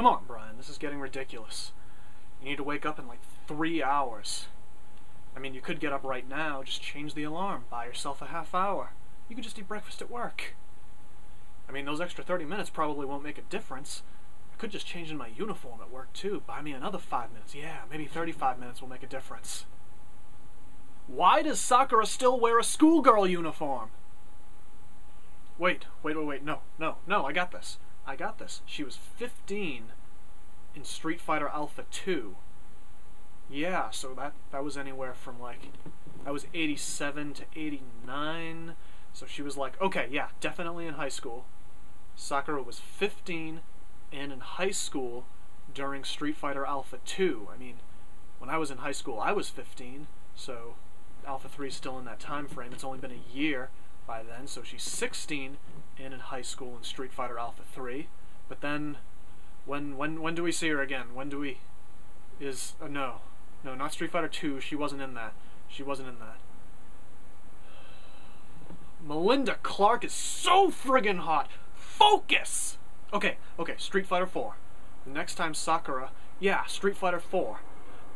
Come on, Brian, this is getting ridiculous. You need to wake up in like 3 hours. I mean, you could get up right now, just change the alarm, buy yourself a half hour. You could just eat breakfast at work. I mean, those extra 30 minutes probably won't make a difference. I could just change in my uniform at work too, buy me another 5 minutes. Yeah, maybe 35 minutes will make a difference. Why does Sakura still wear a schoolgirl uniform? Wait, no, I got this. She was 15 in Street Fighter Alpha 2. Yeah, so that was anywhere from like, that was 87 to 89, so she was like, okay, yeah, definitely in high school. Sakura was 15 and in high school during Street Fighter Alpha 2. I mean, when I was in high school, I was 15, so Alpha 3 is still in that time frame. It's only been a year by then, so she's 16 and in high school in Street Fighter Alpha 3. But then, when do we see her again? No, not Street Fighter 2. She wasn't in that. Melinda Clark is so friggin' hot. Focus! Okay, Street Fighter 4. The next time Sakura... Yeah, Street Fighter 4.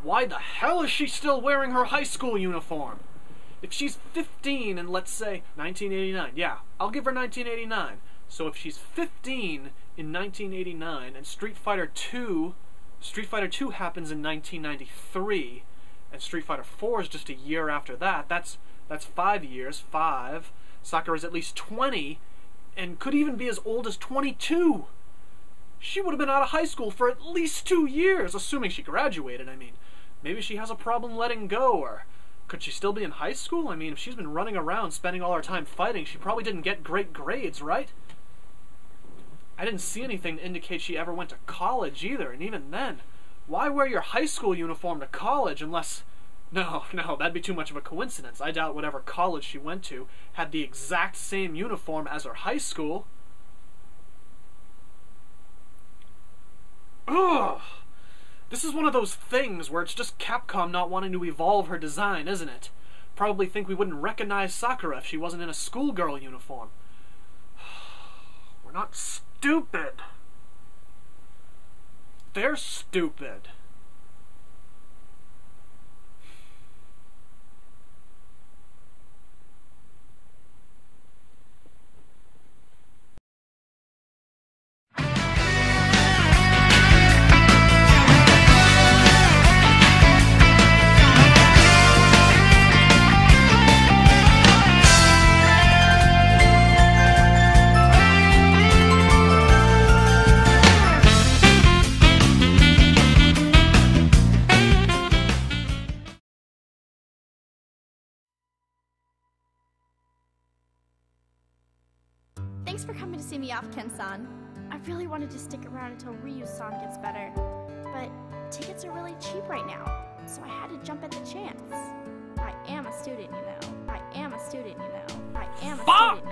Why the hell is she still wearing her high school uniform? If she's 15 and let's say 1989, yeah, I'll give her 1989. So if she's 15 in 1989 and Street Fighter 2 happens in 1993, and Street Fighter 4 is just a year after that. That's 5 years. 5. Sakura is at least 20, and could even be as old as 22. She would have been out of high school for at least 2 years, assuming she graduated. I mean, maybe she has a problem letting go, or could she still be in high school? I mean, if she's been running around spending all her time fighting, she probably didn't get great grades, right? I didn't see anything to indicate she ever went to college either, and even then, why wear your high school uniform to college unless... No, that'd be too much of a coincidence. I doubt whatever college she went to had the exact same uniform as her high school. Ugh! This is one of those things where it's just Capcom not wanting to evolve her design, isn't it? Probably think we wouldn't recognize Sakura if she wasn't in a schoolgirl uniform. We're not stupid. They're stupid. Thanks for coming to see me off, Ken-san. I really wanted to stick around until Ryu-san gets better, but tickets are really cheap right now, so I had to jump at the chance. I am a student, you know. I am a student, you know. I am a student,